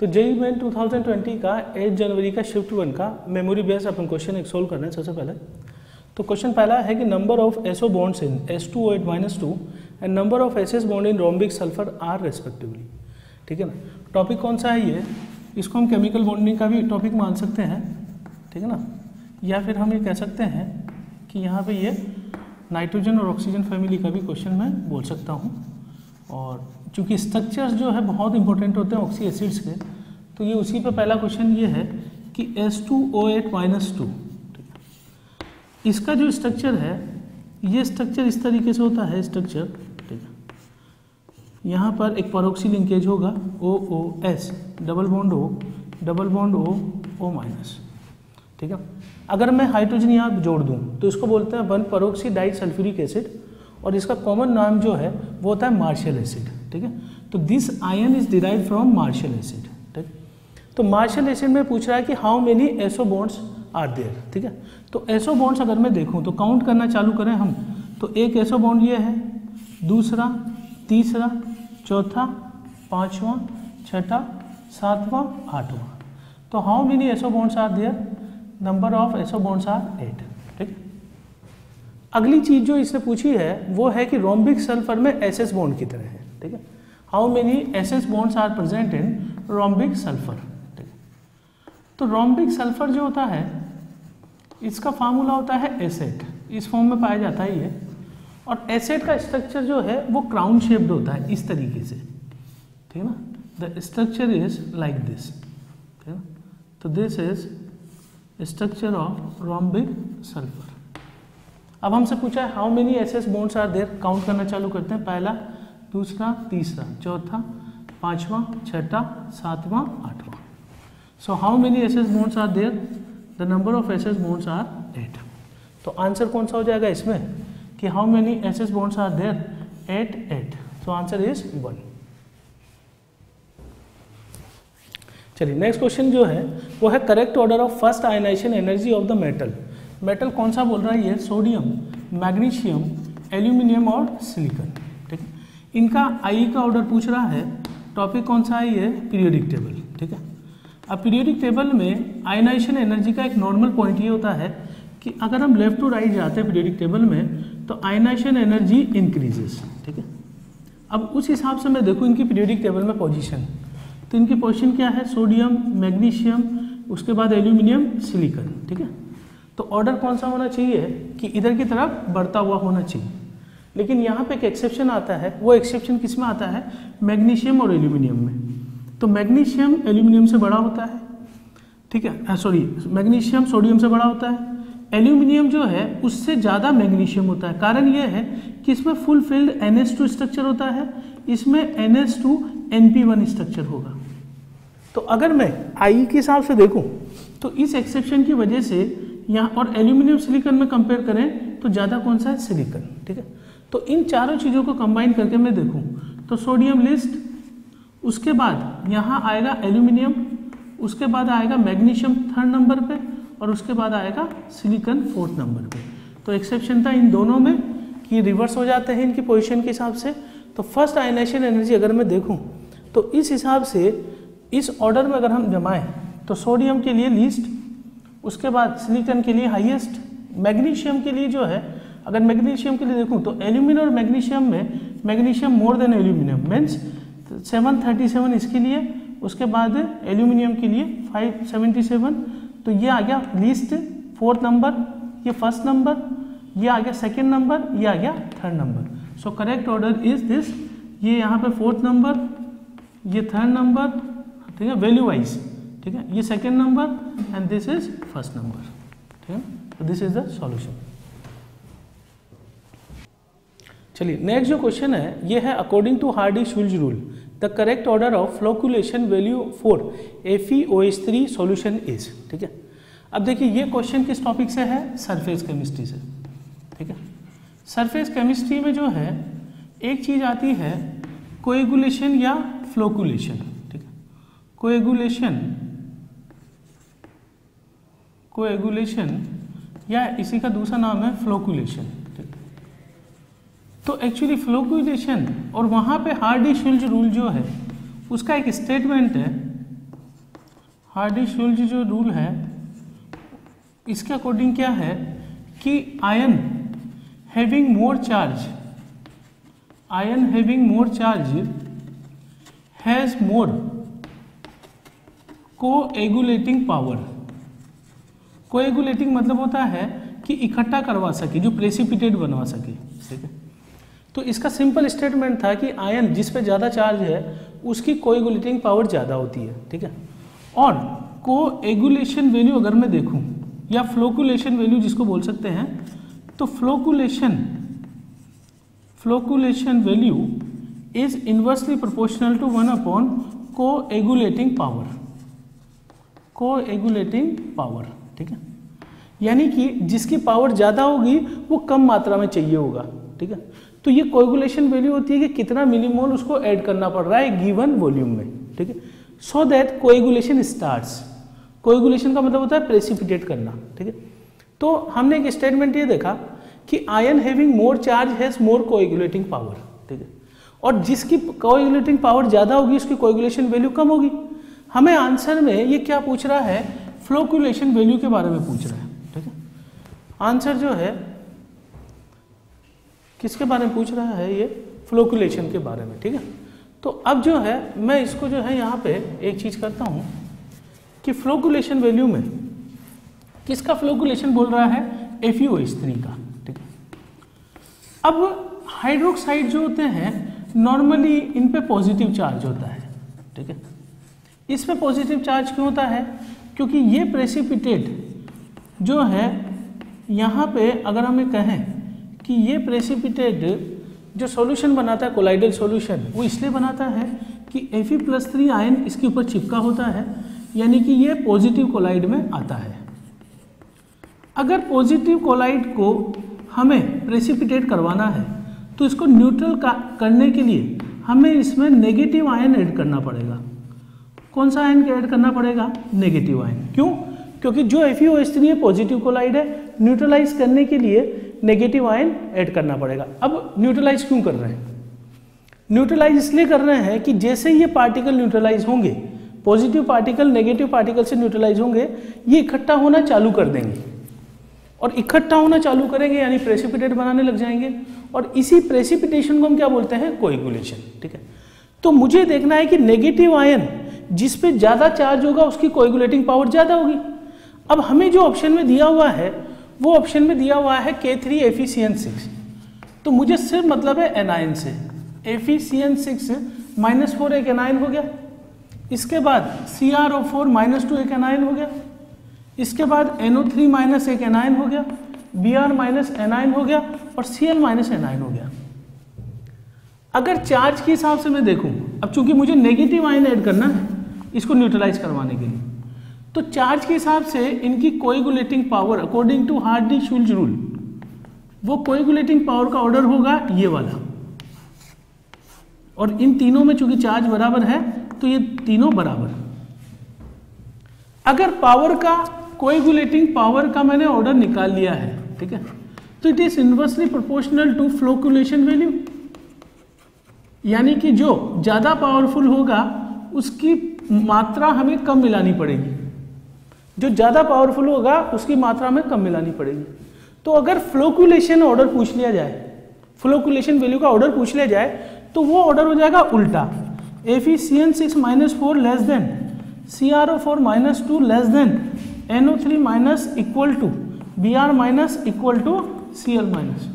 तो JEE main 2020 का 8 जनवरी का शिफ्ट 1 का मेमोरी बेस अपन क्वेश्चन एक सोल्व करना है। सबसे पहले तो क्वेश्चन पहला है कि number of SO bonds in S2O8-2 and number of SS bond in rhombic sulphur are respectively. ठीक है ना, टॉपिक कौन सा है ये, इसको हम केमिकल बॉन्डिंग का भी टॉपिक मान सकते हैं। ठीक है ना, या फिर हम ये कह सकते हैं कि यहाँ पे ये नाइट्रोजन और ऑक्सीजन फैमिली का भी क्वेश्चन मैं बोल सकता हूँ। और चूँकि स्ट्रक्चर्स जो है बहुत इंपॉर्टेंट होते हैं ऑक्सी एसिड्स के, तो ये उसी पे पहला क्वेश्चन ये है कि S2O8-2 इसका जो स्ट्रक्चर है, ये स्ट्रक्चर इस तरीके से होता है स्ट्रक्चर। ठीक है, यहाँ पर एक परऑक्सी लिंकेज होगा OOS double bond O O-। ठीक है, अगर मैं हाइड्रोजन यहाँ जोड़ दूँ तो इसको बोलते हैं 1-PO-DiSA और इसका कॉमन नाम जो है वो होता है मार्शल एसिड। ठीक है, तो this ion is derive from Marshall acid. ठीक, तो मार्शल एसिड में पूछ रहा है कि how many SO bonds are there. ठीक है, तो एसओ बॉन्ड्स अगर मैं देखूं तो काउंट करना चालू करें हम, तो एक एसओ बॉन्ड ये है, दूसरा, तीसरा, चौथा, पाँचवा, छठा, सातवां, आठवां। तो how many SO bonds are there, number of SO bonds are 8। ठीक, अगली चीज़ जो इसने पूछी है वो है कि रोम्बिक सल्फर में एसएस बॉन्ड की तरह है। ठीक है, how many SS bonds are present in rhombic sulphur. ठीक है, तो रोम्बिक सल्फर जो होता है इसका फार्मूला होता है एसेट, इस फॉर्म में पाया जाता है ये। और एसेट का स्ट्रक्चर जो है वो क्राउन शेप्ड होता है इस तरीके से। ठीक है ना, the structure is like this. ठीक है, तो this is structure of rhombic sulphur. अब हमसे पूछा है how many S S bonds are there, count करना चालू करते हैं, पहला, दूसरा, तीसरा, चौथा, पाँचवा, छठा, सातवां, आठवां। So how many S S bonds are there, the number of S S bonds are 8। तो आंसर कौन सा हो जाएगा इसमें कि how many S S bonds are there 8। So answer is 1। चलिए नेक्स्ट क्वेश्चन जो है वो है correct order of first ionization energy of the metal. Metal कौन सा बोल रहा है ये, सोडियम, मैग्नीशियम, एल्यूमिनियम और सिलिकॉन। ठीक है, इनका आई का ऑर्डर पूछ रहा है। टॉपिक कौन सा है ये, पीरियोडिक टेबल। ठीक है, अब पीरियोडिक टेबल में आयनाइजेशन एनर्जी का एक नॉर्मल पॉइंट ये होता है कि अगर हम लेफ्ट टू राइट जाते हैं पीरियोडिक टेबल में तो आयनाइजेशन एनर्जी इंक्रीजेस। ठीक है, अब उस हिसाब से मैं देखूँ इनकी पीरियोडिक टेबल में पोजिशन, तो इनकी पोजिशन क्या है, सोडियम, मैग्नीशियम, उसके बाद एल्यूमिनियम, सिलिकॉन। ठीक है, तो ऑर्डर कौन सा होना चाहिए कि इधर की तरफ बढ़ता हुआ होना चाहिए, लेकिन यहाँ पे एक एक्सेप्शन आता है। वो एक्सेप्शन किस में आता है, मैग्नीशियम और एल्यूमिनियम में। तो मैग्नीशियम एल्यूमिनियम से बड़ा होता है। ठीक है, सॉरी, मैग्नीशियम सोडियम से बड़ा होता है, एल्यूमिनियम जो है उससे ज़्यादा मैग्नीशियम होता है। कारण ये है कि इसमें फुल फिल्ड NH2 स्ट्रक्चर होता है, इसमें NH2 NP1 स्ट्रक्चर होगा। तो अगर मैं आई के हिसाब से देखूँ तो इस एक्सेप्शन की वजह से यहाँ, और एल्यूमिनियम सिलिकॉन में कंपेयर करें तो ज़्यादा कौन सा है, सिलिकॉन। ठीक है, तो इन चारों चीज़ों को कंबाइन करके मैं देखूँ तो सोडियम लिस्ट, उसके बाद यहाँ आएगा एल्यूमिनियम, उसके बाद आएगा मैग्नीशियम 3rd नंबर पे और उसके बाद आएगा सिलिकॉन 4th नंबर पे। तो एक्सेप्शन था इन दोनों में कि रिवर्स हो जाते हैं इनकी पोजिशन के हिसाब से। तो फर्स्ट आयनाइजेशन एनर्जी अगर मैं देखूँ तो इस हिसाब से इस ऑर्डर में अगर हम जमाएँ तो सोडियम के लिए लीस्ट, उसके बाद सिलिकॉन के लिए हाईएस्ट, मैग्नीशियम के लिए जो है, अगर मैग्नीशियम के लिए देखूं तो एल्यूमिनियम और मैग्नीशियम में magnesium more than aluminium, means 737 इसके लिए, उसके बाद एल्यूमिनियम के लिए 577। तो ये आ गया लीस्ट 4th नंबर, ये 1st नंबर, ये आ गया 2nd नंबर, ये आ गया 3rd number. So correct order is this, ये यहाँ पे 4th नंबर, ये 3rd नंबर। ठीक है, वैल्यू वाइज, ठीक है, ये 2nd number and this is 1st number. ठीक है, तो दिस इज द सॉल्यूशन। चलिए नेक्स्ट जो क्वेश्चन है ये है according to Hardy Schulze rule the correct order of flocculation value for FeOH3 solution is. ठीक है, अब देखिए ये क्वेश्चन किस टॉपिक से है, सरफेस केमिस्ट्री से। ठीक है, सरफेस केमिस्ट्री में जो है एक चीज आती है कोएगुलेशन या फ्लोक्यूलेशन। ठीक है, कोएगुलेशन या इसी का दूसरा नाम है फ्लोक्यूलेशन। तो एक्चुअली फ्लोक्यूलेशन और वहाँ पे हार्डी शुल्ज रूल जो है उसका एक स्टेटमेंट है हार्डी शुल्ज जो रूल है इसके अकॉर्डिंग क्या है कि ion having more charge has more coagulating power. Coagulating मतलब होता है कि इकट्ठा करवा सके, जो प्रेसिपिटेट बनवा सके, ठीक है। तो इसका सिंपल स्टेटमेंट था कि आयन जिस पे ज़्यादा चार्ज है उसकी कोएगुलेटिंग पावर ज़्यादा होती है, ठीक है। और कोएगुलेशन वैल्यू अगर मैं देखूं या फ्लोकुलेशन वैल्यू जिसको बोल सकते हैं, तो flocculation value is inversely proportional to 1 upon coagulating power, ठीक है। यानी कि जिसकी पावर ज़्यादा होगी वो कम मात्रा में चाहिए होगा, ठीक है। तो ये कोएगुलेशन वैल्यू होती है कि कितना मिलीमोल उसको ऐड करना पड़ रहा है गिवन वॉल्यूम में, ठीक है। So that coagulation starts. Coagulation का मतलब होता है प्रेसिपिटेट करना, ठीक है। तो हमने एक स्टेटमेंट ये देखा कि ion having more charge has more coagulating power, ठीक है। और जिसकी कोएगुलेटिंग पावर ज़्यादा होगी उसकी कोएगुलेशन वैल्यू कम होगी। हमें आंसर में ये क्या पूछ रहा है, फ्लोकुलेशन वैल्यू के बारे में पूछ रहा है, ठीक है। आंसर जो है किसके बारे में पूछ रहा है, ये फ्लोकुलेशन के बारे में, ठीक है। तो अब जो है मैं इसको जो है यहाँ पे एक चीज़ करता हूँ कि फ्लोकुलेशन वैल्यू में किसका फ्लोकुलेशन बोल रहा है, Fe(OH)3 का, ठीक है। अब हाइड्रोक्साइड जो होते हैं नॉर्मली इन पे पॉजिटिव चार्ज होता है, ठीक है। इस पे पॉजिटिव चार्ज क्यों होता है, क्योंकि ये प्रेसिपिटेट जो है यहाँ पे अगर हमें कहें कि ये प्रेसिपिटेट जो सॉल्यूशन बनाता है कोलाइडल सॉल्यूशन, वो इसलिए बनाता है कि Fe+3 आयन इसके ऊपर चिपका होता है, यानी कि ये पॉजिटिव कोलाइड में आता है। अगर पॉजिटिव कोलाइड को हमें प्रेसिपिटेट करवाना है तो इसको न्यूट्रल करने के लिए हमें इसमें नेगेटिव आयन ऐड करना पड़ेगा। कौन सा आयन ऐड करना पड़ेगा, नेगेटिव आयन। क्यों, क्योंकि जो Fe(OH)3 पॉजिटिव कोलाइड है न्यूट्रलाइज करने के लिए नेगेटिव आयन ऐड करना पड़ेगा। अब न्यूट्रलाइज क्यों कर रहे हैं, न्यूट्रलाइज इसलिए कर रहे हैं कि जैसे ये पार्टिकल न्यूट्रलाइज होंगे, पॉजिटिव पार्टिकल नेगेटिव पार्टिकल से न्यूट्रलाइज होंगे, ये इकट्ठा होना चालू कर देंगे और इकट्ठा होना चालू करेंगे यानी प्रेसिपिटेट बनाने लग जाएंगे। और इसी प्रेसिपिटेशन को हम क्या बोलते हैं, कोएगुलेशन, ठीक है। तो मुझे देखना है कि नेगेटिव आयन जिस पे ज़्यादा चार्ज होगा उसकी कोएगुलेटिंग पावर ज़्यादा होगी। अब हमें जो ऑप्शन में दिया हुआ है वो ऑप्शन में दिया हुआ है K3Fe(CN)6, तो मुझे सिर्फ मतलब है एनायन से। Fe(CN)6 -4 एक एनायन हो गया, इसके बाद CrO4 -2 एक एनायन हो गया, इसके बाद NO3 - एक एनायन हो गया, Br - एनायन हो गया और Cl - एनायन हो गया। अगर चार्ज के हिसाब से मैं देखूं, अब चूंकि मुझे नेगेटिव आयन ऐड करना है इसको न्यूट्रलाइज करवाने के लिए, तो चार्ज के हिसाब से इनकी coagulating power according to Hardy Schulze rule वो कोएगुलेटिंग पावर का ऑर्डर होगा ये वाला। और इन तीनों में चूंकि चार्ज बराबर है तो ये तीनों बराबर। अगर पावर का कोएगुलेटिंग पावर का मैंने ऑर्डर निकाल लिया है, ठीक है, तो it is inversely proportional to flocculation value, यानी कि जो ज़्यादा पावरफुल होगा उसकी मात्रा हमें कम मिलानी पड़ेगी, जो ज़्यादा पावरफुल होगा उसकी मात्रा में कम मिलानी पड़ेगी। तो अगर फ्लोकुलेशन ऑर्डर पूछ लिया जाए, फ्लोकुलेशन वैल्यू का ऑर्डर पूछ लिया जाए, तो वो ऑर्डर हो जाएगा उल्टा, Fe(CN)6 -4 less than CrO4 -2 less than NO3 minus equal to Br minus equal to Cl minus.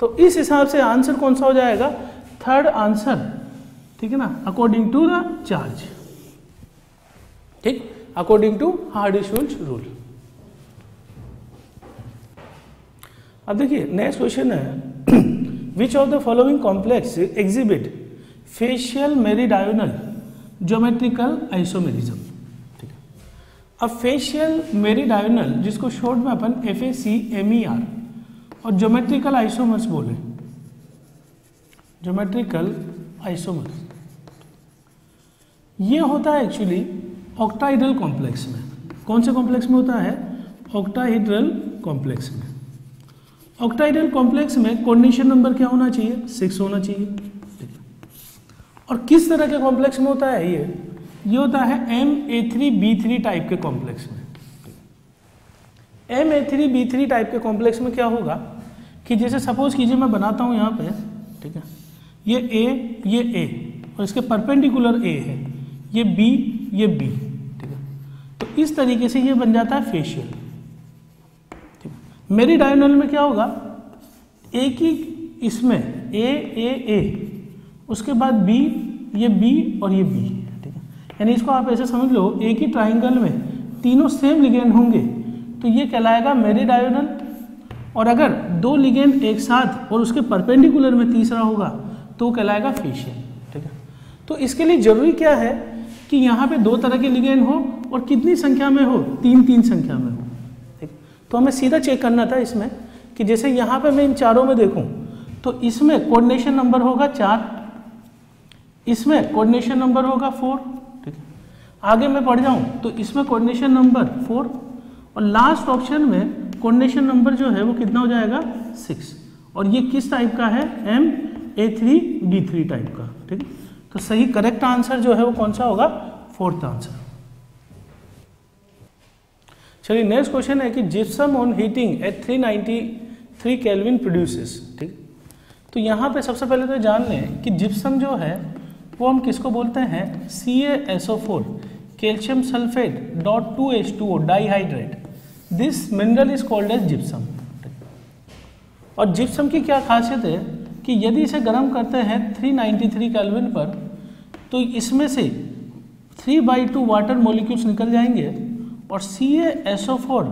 तो इस हिसाब से आंसर कौन सा हो जाएगा, थर्ड आंसर, ठीक है ना, अकॉर्डिंग टू द चार्ज, ठीक, according to Hardy Schulze rule. अब देखिए नेक्स्ट क्वेश्चन है, which of the following complex exhibit facial meridional geometrical isomerism, ठीक है। अब फेशियल मेरिडायोनल जिसको शॉर्ट में अपन FACMER और ज्योमेट्रिकल आइसोमर्स बोले, ज्योमेट्रिकल आइसोमर्स ये होता है एक्चुअली ऑक्टाहेड्रल कॉम्प्लेक्स में। कौन से कॉम्प्लेक्स में होता है, ऑक्टाहेड्रल कॉम्प्लेक्स में। ऑक्टाहेड्रल कॉम्प्लेक्स में कोऑर्डिनेशन नंबर क्या होना चाहिए, 6 होना चाहिए। और किस तरह के कॉम्प्लेक्स में होता है ये, ये होता है MA3B3 टाइप के कॉम्प्लेक्स में। MA3B3 टाइप के कॉम्प्लेक्स में क्या होगा कि जैसे सपोज कीजिए मैं बनाता हूँ यहाँ पे, ठीक है, ये A और इसके परपेंडिकुलर A है, ये B, ठीक है। तो इस तरीके से ये बन जाता है फेशियल, ठीक है। मेरी डायगोनल में क्या होगा, A की इसमें A उसके बाद B, ये B और ये B, ठीक है। यानी इसको आप ऐसे समझ लो A की ट्राइंगल में तीनों सेम लिगेंड होंगे तो ये कहलाएगा मेरिडायनल, और अगर दो लिगेंड एक साथ और उसके परपेंडिकुलर में तीसरा होगा तो कहलाएगा फेशियल, ठीक है। तो इसके लिए जरूरी क्या है कि यहाँ पे दो तरह के लिगेंड हो और कितनी संख्या में हो, तीन संख्या में हो, ठीक। तो हमें सीधा चेक करना था इसमें कि जैसे यहाँ पे मैं इन चारों में देखूँ तो इसमें कोऑर्डिनेशन नंबर होगा 4, इसमें कोऑर्डिनेशन नंबर होगा 4, ठीक है। आगे मैं बढ़ जाऊँ तो इसमें कोऑर्डिनेशन नंबर 4 और लास्ट ऑप्शन में कोऑर्डिनेशन नंबर जो है वो कितना हो जाएगा 6, और ये किस टाइप का है, MA3B3 टाइप का, ठीक है। तो सही करेक्ट आंसर जो है वो कौन सा होगा, फोर्थ आंसर। चलिए नेक्स्ट क्वेश्चन है कि gypsum on heating at 393 kelvin produces, ठीक। तो यहाँ पे सबसे पहले तो जान लें कि जिप्सम जो है वो हम किसको बोलते हैं, CaSO4 calcium sulphate dot 2H2O dihydrate, this mineral is called as gypsum. और जिप्सम की क्या खासियत है कि यदि इसे गर्म करते हैं 393 केल्विन पर तो इसमें से 3/2 वाटर मॉलिक्यूल्स निकल जाएंगे और CaSO4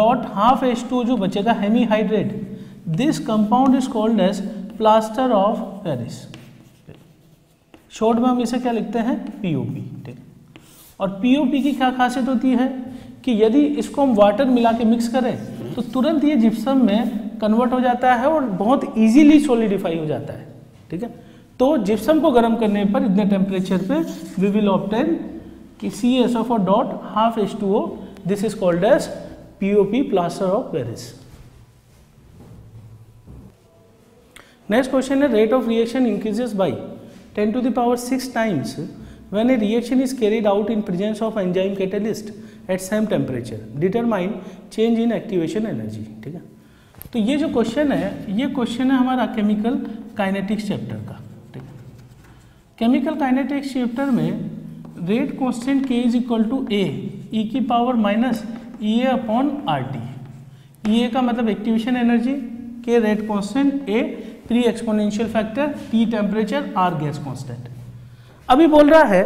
डॉट 1/2H2O जो बचेगा hemihydrate, this compound is called as plaster of Paris, short में हम इसे क्या लिखते हैं, POP, ठीक। और POP की क्या खासियत होती है कि यदि इसको हम वाटर मिला के मिक्स करें तो तुरंत ये जिप्सम में कन्वर्ट हो जाता है और बहुत इजीली सॉलिडिफाई हो जाता है, ठीक है। तो जिप्सम को गर्म करने पर इतने टेम्परेचर पे वी विल ऑब्टेन कि CaSO4 dot 1/2H2O, this is called as POP, plaster of Paris. Next question है rate of reaction increases by 10⁶ times when a reaction is carried out in presence of enzyme catalyst at same temperature, determine change in activation energy, ठीक है। तो ये जो question है, ये question है हमारा केमिकल काइनेटिक्स चैप्टर का, ठीक है। केमिकल काइनेटिक्स चैप्टर में rate constant K = (A e⁻¹⁰ EA का मतलब activation energy, K rate constant, A pre exponential factor, T temperature, R gas constant. अभी बोल रहा है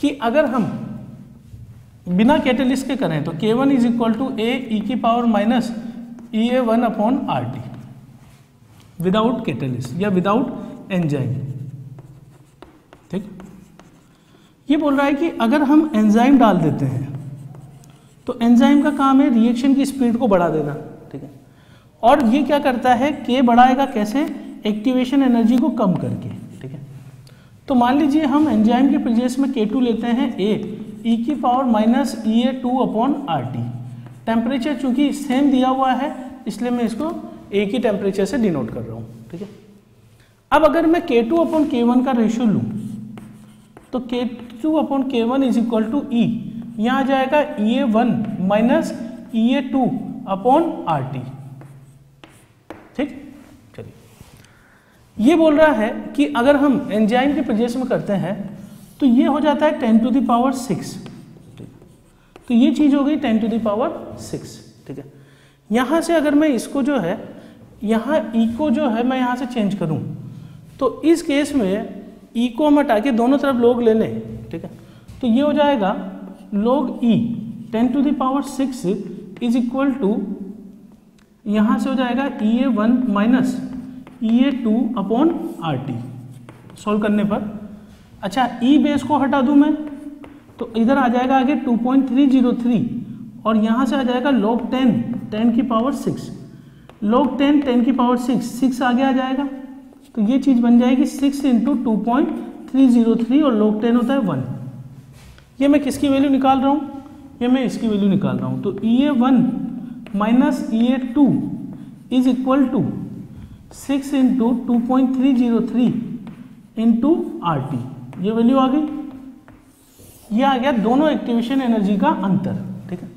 कि अगर हम बिना कैटलिस्ट के करें तो K1 = (A e⁻¹⁰ EA1/RT without catalyst या विदाउट एंजाइम, ठीक। ये बोल रहा है कि अगर हम एंजाइम डाल देते हैं तो एंजाइम का काम है रिएक्शन की स्पीड को बढ़ा देना, ठीक है। और ये क्या करता है, K बढ़ाएगा कैसे, एक्टिवेशन एनर्जी को कम करके, ठीक है। तो मान लीजिए हम एंजाइम के प्रेजेंस में K2 लेते हैं A e⁻¹⁰ EA2/RT, टेम्परेचर चूंकि सेम दिया हुआ है इसलिए मैं इसको A की टेम्परेचर से डिनोट कर रहा हूँ, ठीक है। अब अगर मैं K2/K1 का रेशियो लूँ तो K2/K1 = E, यहाँ आ जाएगा EA1 - EA2/RT, ठीक। ये बोल रहा है कि अगर हम एंजाइम के प्रेजेंस में करते हैं तो ये हो जाता है 10⁶, ठीक। तो ये चीज़ हो गई 10⁶, ठीक है। यहाँ से अगर मैं इसको जो है, यहाँ E को जो है मैं यहाँ से चेंज करूँ तो इस केस में E को हम हटा के दोनों तरफ लोग ले लें, ठीक है। तो ये हो जाएगा log E 10⁶ is equal to, यहाँ से हो जाएगा EA1 - EA2/RT। सॉल्व करने पर अच्छा E बेस को हटा दूं मैं तो इधर आ जाएगा आगे 2.303 और यहाँ से आ जाएगा log 10 10⁶, log 10 10⁶, 6 आगे आ जाएगा तो ये चीज़ बन जाएगी 6 × 2.303 और log 10 होता है 1। ये मैं किसकी वैल्यू निकाल रहा हूँ, ये मैं इसकी वैल्यू निकाल रहा हूँ। तो EA1 - EA2 is equal to 6 × 2.303 × RT, ये वैल्यू आ गई। ये आ गया दोनों एक्टिवेशन एनर्जी का अंतर, ठीक है।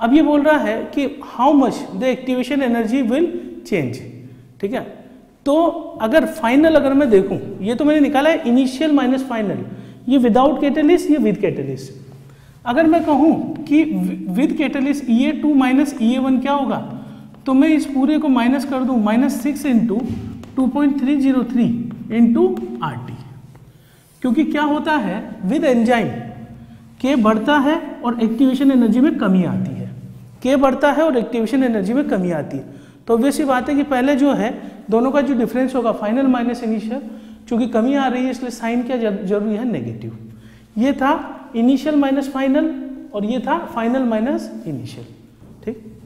अब ये बोल रहा है कि how much the activation energy will change, ठीक है। तो अगर फाइनल अगर मैं देखूं, ये तो मैंने निकाला है इनिशियल माइनस फाइनल, ये विदाउट कैटेलिस्ट ये विद कैटेलिस्ट। अगर मैं कहूं कि with catalyst EA2 minus EA1 क्या होगा, तो मैं इस पूरे को माइनस कर दूं, -6 इंटू 2.303 इंटू RT, क्योंकि क्या होता है विद एंजाइम K बढ़ता है और एक्टिवेशन एनर्जी में कमी आती है, K बढ़ता है और एक्टिवेशन एनर्जी में कमी आती है। तो वैसी बात है कि पहले जो है दोनों का जो डिफरेंस होगा फाइनल माइनस इनिशियल, चूँकि कमी आ रही है इसलिए साइन क्या जरूरी है नेगेटिव। ये था इनिशियल माइनस फाइनल और ये था फाइनल माइनस इनिशियल, ठीक।